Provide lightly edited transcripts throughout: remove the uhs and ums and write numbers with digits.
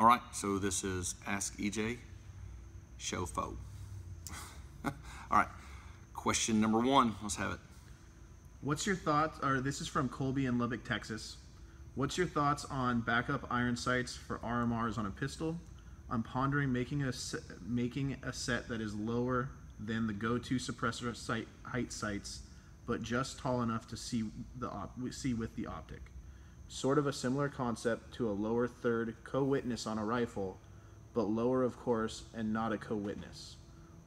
All right, so this is Ask EJ, show foe. All right, question number one, let's have it. What's your thoughts, or this is from Colby in Lubbock, Texas. What's your thoughts on backup iron sights for RMRs on a pistol? I'm pondering making a set that is lower than the go-to suppressor height sights, but just tall enough to see with the optic. Sort of a similar concept to a lower third co-witness on a rifle, but lower of course and not a co-witness.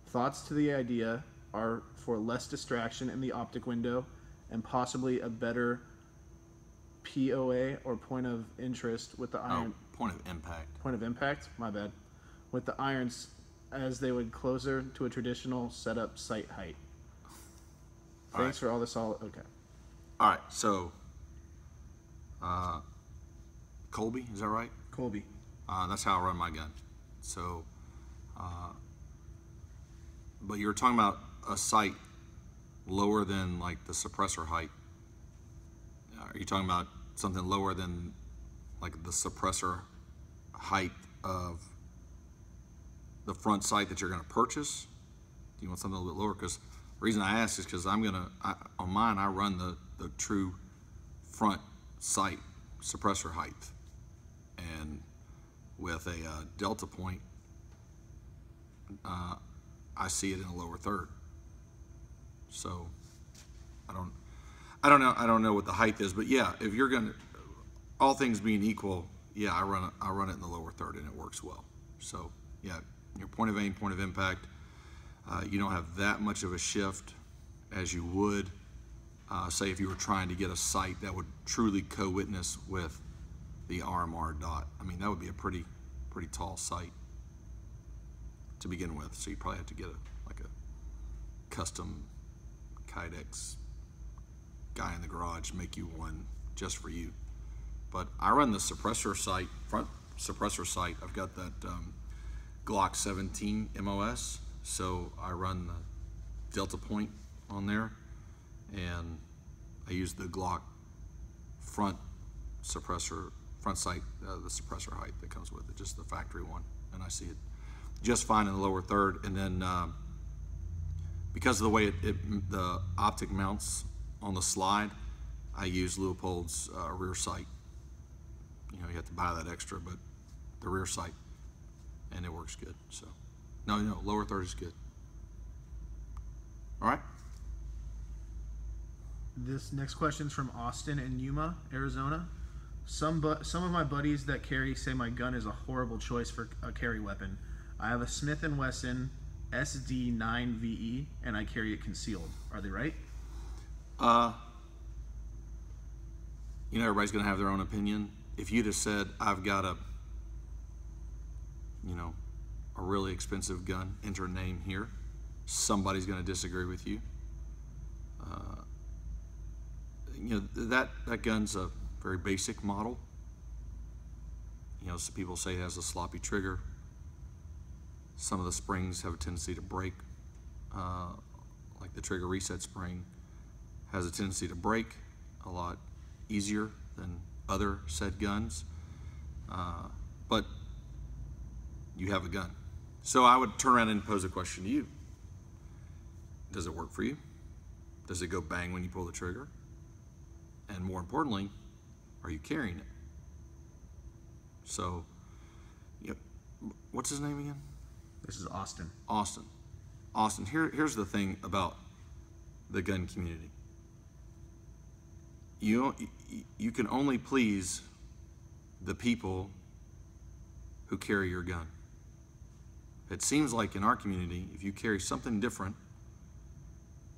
Thoughts to the idea are for less distraction in the optic window and possibly a better POA or point of interest with the iron. Oh, point of impact. Point of impact, my bad. With the irons, as they would closer to a traditional setup sight height. Thanks for all this. Okay. All right. So, Colby, is that right? Colby. That's how I run my gun. So, but you were talking about a sight lower than like the suppressor height. Are you talking about something lower than like the suppressor height of the front sight that you're going to purchase? Do you want something a little bit lower? Because the reason I ask is because I'm going to, on mine, I run the true front sight suppressor height. And with a Delta Point, I see it in a lower third. So I don't know what the height is, but yeah, if you're going to, all things being equal, yeah, I run it in the lower third and it works well. So yeah, your point of aim, point of impact, you don't have that much of a shift as you would, say, if you were trying to get a sight that would truly co-witness with the RMR dot. I mean, that would be a pretty tall sight to begin with. So you probably have to get a custom Kydex guy in the garage, make you one just for you. But I run the suppressor sight, front suppressor sight. I've got that Glock 17 MOS. So I run the Delta Point on there, and I use the Glock front suppressor, front sight, the suppressor height that comes with it, just the factory one, and I see it just fine in the lower third. And then because of the way the optic mounts on the slide, I use Leupold's rear sight. You know, you have to buy that extra, but the rear sight, and it works good. So. No, lower third is good. All right. This next question is from Austin in Yuma, Arizona. Some of my buddies that carry say my gun is a horrible choice for a carry weapon. I have a Smith and Wesson SD9VE, and I carry it concealed. Are they right? You know, everybody's going to have their own opinion. If you'd have said, I've got a, you know, a really expensive gun, enter name here, somebody's going to disagree with you. You know, that gun's a very basic model. You know, some people say it has a sloppy trigger. Some of the springs have a tendency to break, like the trigger reset spring has a tendency to break a lot easier than other said guns. But you have a gun. So I would turn around and pose a question to you. Does it work for you? Does it go bang when you pull the trigger? And more importantly, are you carrying it? So, you know, what's his name again? This is Austin. Austin, here's the thing about the gun community. You can only please the people who carry your gun. It seems like in our community, if you carry something different,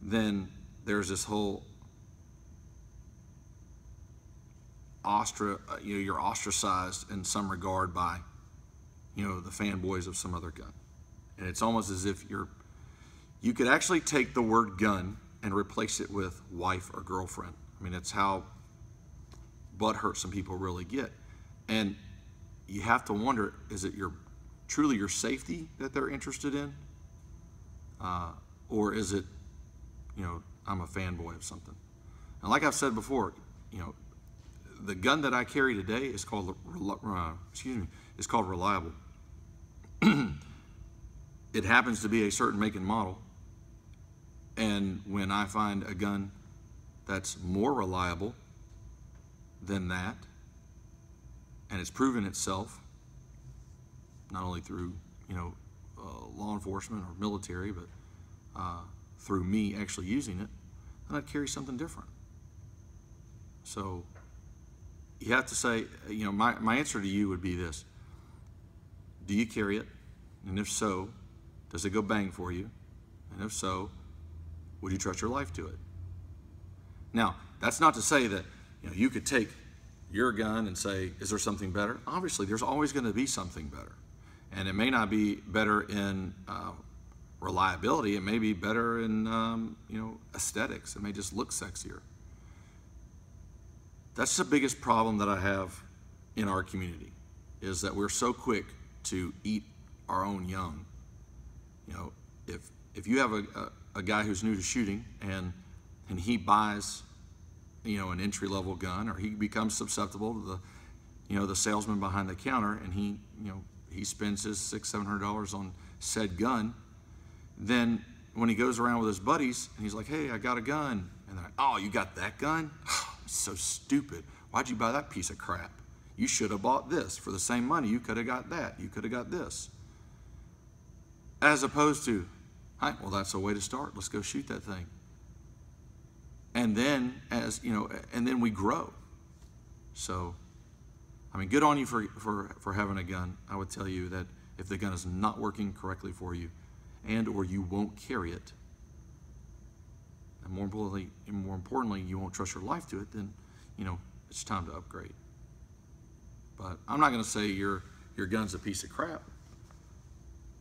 then there's this whole you're ostracized in some regard by, you know, the fanboys of some other gun. And it's almost as if you could actually take the word gun and replace it with wife or girlfriend. I mean, that's how butthurt some people really get. And you have to wonder, is it truly your safety that they're interested in? Or is it, you know, I'm a fanboy of something? And like I've said before, you know, The gun that I carry today is called, it's called Reliable. It happens to be a certain make and model. And when I find a gun that's more reliable than that, and it's proven itself, not only through, you know, law enforcement or military, but through me actually using it, then I'd carry something different. So you have to say, you know, my answer to you would be this. Do you carry it? And if so, does it go bang for you? And if so, would you trust your life to it? Now, that's not to say that, you know, you could take your gun and say, is there something better? Obviously, there's always going to be something better. And it may not be better in reliability. It may be better in, you know, aesthetics. It may just look sexier. That's the biggest problem that I have in our community, is that we're so quick to eat our own young. You know, if you have a guy who's new to shooting and he buys, you know, an entry-level gun, or he becomes susceptible to the, you know, the salesman behind the counter, and he, you know, he spends his $600-700 on said gun. Then when he goes around with his buddies and he's like, hey, I got a gun, and they're like, oh, you got that gun? Oh, so stupid. Why'd you buy that piece of crap? You should have bought this for the same money. You could have got that. You could have got this. As opposed to, all right, well, that's a way to start. Let's go shoot that thing. And then, as you know, and then we grow. So, I mean, good on you for having a gun. I would tell you that if the gun is not working correctly for you, and or you won't carry it, and more importantly, you won't trust your life to it, then, you know, it's time to upgrade. But I'm not going to say your gun's a piece of crap.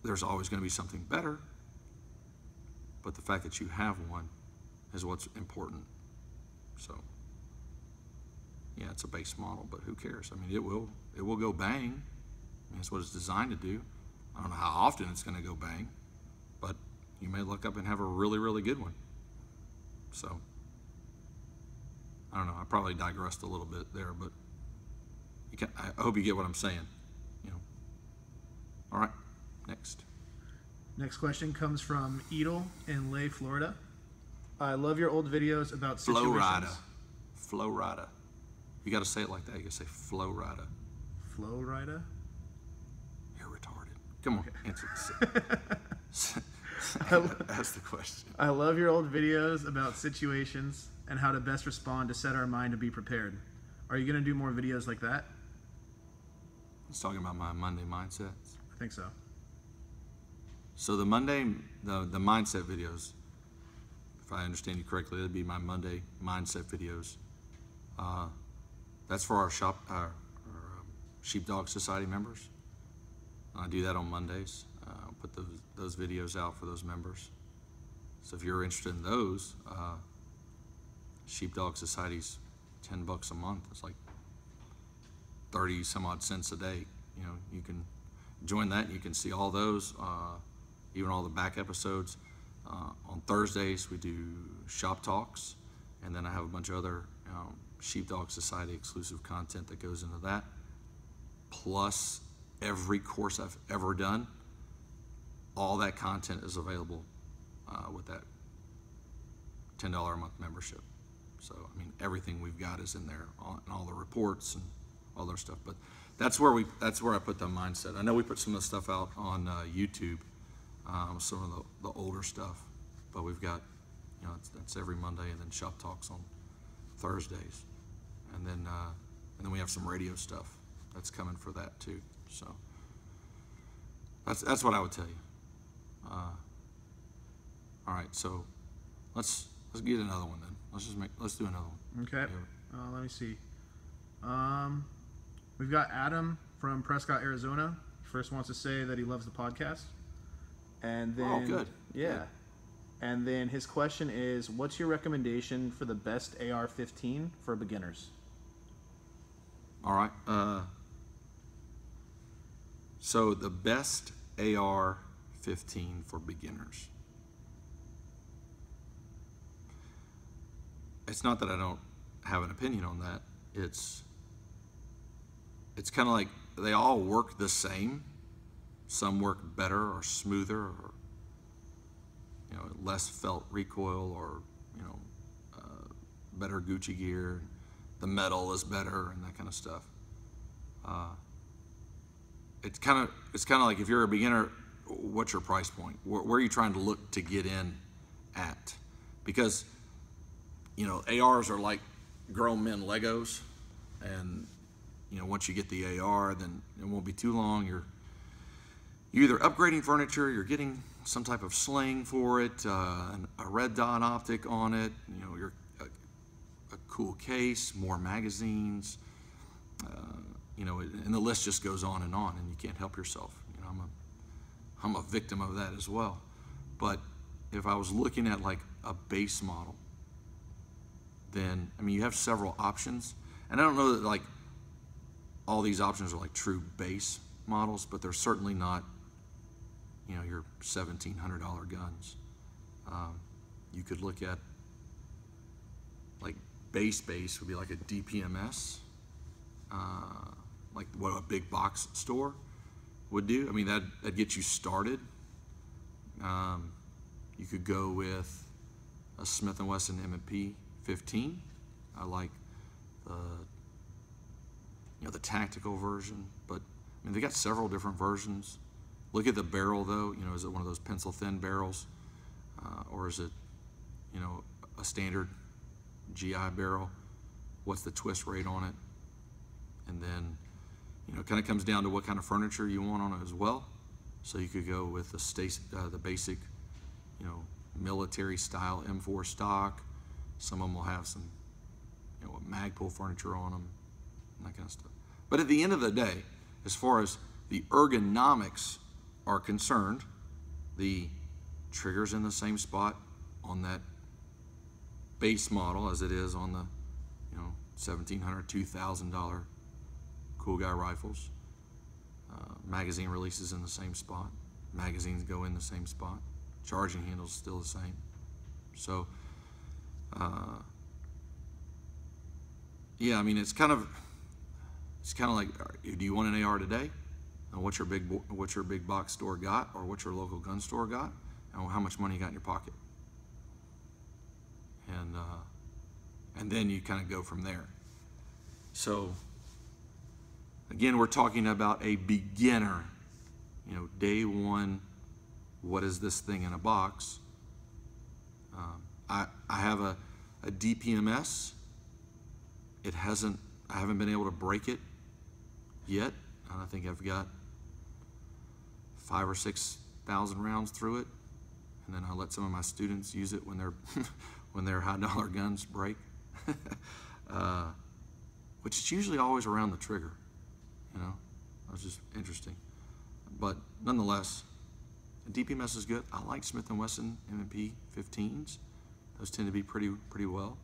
There's always going to be something better. But the fact that you have one is what's important. So, yeah, it's a base model, but who cares? I mean, it will go bang. I mean, that's what it's designed to do. I don't know how often it's going to go bang, but you may look up and have a really, really good one. So, I don't know. I probably digressed a little bit there, but I hope you get what I'm saying. You know. All right, next. Next question comes from Edel in Lay, Florida. I love your old videos about situations. Flow rider. You got to say it like that. You got to say flow rider. Flow rider? You're retarded. Come on, okay. Answer this. Ask the question. I love your old videos about situations and how to best respond to set our mind to be prepared. Are you going to do more videos like that? He's talking about my Monday mindsets. I think so. So the Monday, the mindset videos, if I understand you correctly, that'd be my Monday mindset videos. That's for our Sheepdog Society members. I do that on Mondays. I'll put those videos out for those members. So if you're interested in those, Sheepdog Society's $10 a month. It's like 30 some odd cents a day. You know, you can join that. You can see all those, even all the back episodes. On Thursdays, we do shop talks, and then I have a bunch of other Sheepdog Society exclusive content that goes into that. Plus, every course I've ever done, all that content is available with that $10 a month membership. So, I mean, everything we've got is in there, and all the reports and all their stuff. But that's where I put the mindset. I know we put some of the stuff out on YouTube, some of the older stuff. But we've got, you know, that's every Monday, and then shop talks on Thursdays, and then we have some radio stuff that's coming for that too. So that's what I would tell you. All right, so let's get another one then. Let's do another one. Okay. Yeah. Let me see. We've got Adam from Prescott, Arizona. He first wants to say that he loves the podcast. And then, oh, good. Yeah. Good. And then his question is, what's your recommendation for the best AR-15 for beginners? All right. So the best AR-15 for beginners. It's not that I don't have an opinion on that. It's it's kind of like they all work the same. Some work better or smoother, or less felt recoil, or better Gucci gear. The metal is better and that kind of stuff. It's kind of like, if you're a beginner, what's your price point? Where are you trying to look to get in at? Because ARs are like grown men Legos, and once you get the AR, then it won't be too long. You're either upgrading furniture, you're getting some type of sling for it, a red dot optic on it, you're a cool case, more magazines, and the list just goes on, and you can't help yourself. I'm a victim of that as well. But if I was looking at like a base model, then you have several options, and I don't know that like all these options are like true base models, but they're certainly not your $1,700 guns. You could look at like base would be like a DPMS, like what a big box store would do. That gets you started. You could go with a Smith and Wesson M&P 15. I like the tactical version, but they got several different versions. Look at the barrel though. Is it one of those pencil thin barrels, or is it a standard GI barrel? What's the twist rate on it? And then it kind of comes down to what kind of furniture you want on it as well. So you could go with the basic military style M4 stock. Some of them will have some Magpul furniture on them and that kind of stuff. But at the end of the day, as far as the ergonomics are concerned, the trigger's in the same spot on that base model as it is on the $1,700, $2,000 cool guy rifles. Magazine releases in the same spot. Magazines go in the same spot. Charging handle's still the same. So, yeah, it's kind of... It's kind of like, do you want an AR today? And what's your big box store got, or what's your local gun store got, and how much money you got in your pocket? And then you kind of go from there. So again, we're talking about a beginner. Day one, what is this thing in a box? I have a DPMS. I haven't been able to break it yet. I think I've got 5,000 or 6,000 rounds through it, and then I let some of my students use it when their when their high-dollar guns break, which is usually always around the trigger. That was just interesting. But nonetheless, DPMS is good. I like Smith and Wesson M&P 15s. Those tend to be pretty well.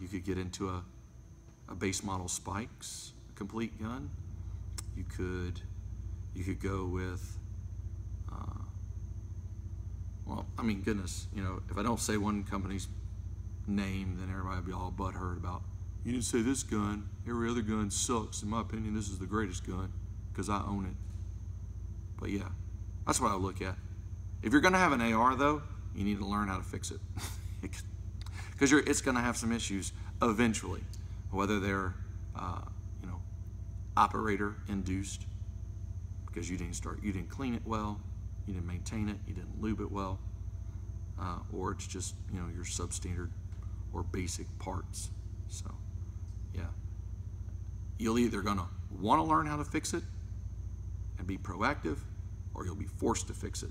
You could get into a base model Spikes, a complete gun. You could go with, well, goodness, if I don't say one company's name, then everybody would be all butthurt about, you didn't say this gun, every other gun sucks. In my opinion, this is the greatest gun because I own it. But yeah, that's what I look at. If you're gonna have an AR though, you need to learn how to fix it, because it's gonna have some issues eventually, whether they're, operator induced, because you didn't clean it well, you didn't maintain it, you didn't lube it well, or it's just, your substandard or basic parts. So, yeah. You'll either gonna wanna learn how to fix it and be proactive, or you'll be forced to fix it,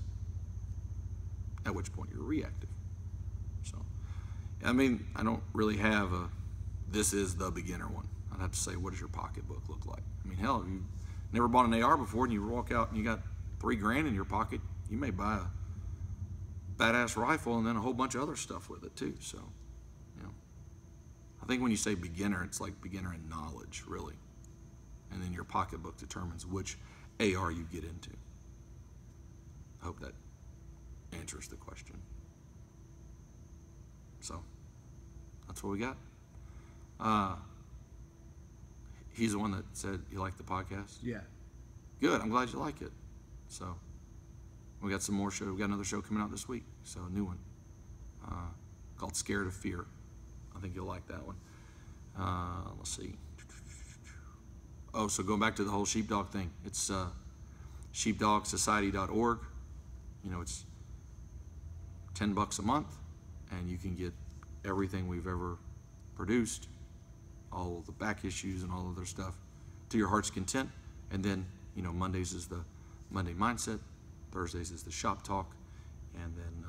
at which point you're reactive. So, I don't really have a, this is the beginner one. I'd have to say, what does your pocketbook look like? Hell, if you never bought an AR before and you walk out and you got $3 grand in your pocket, you may buy a badass rifle and then a whole bunch of other stuff with it too. So, I think when you say beginner, it's like beginner in knowledge, really. And then your pocketbook determines which AR you get into. I hope that answers the question. So, that's what we got. He's the one that said you liked the podcast? Yeah. Good. I'm glad you like it. So we got some more show. We got another show coming out this week. So a new one called Scared of Fear. I think you'll like that one. Let's see. Oh, so going back to the whole sheepdog thing. It's sheepdogsociety.org. You know, it's $10 a month, and you can get everything we've ever produced, all of the back issues and all of their stuff, to your heart's content. And then, you know, Mondays is the Monday Mindset, Thursdays is the Shop Talk, and then,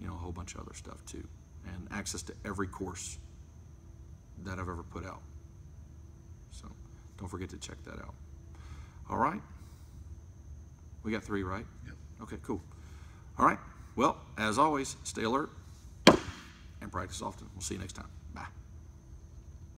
you know, a whole bunch of other stuff too. And access to every course that I've ever put out. So don't forget to check that out. All right. We got 3, right? Yep. Okay, cool. All right. Well, as always, stay alert and practice often. We'll see you next time.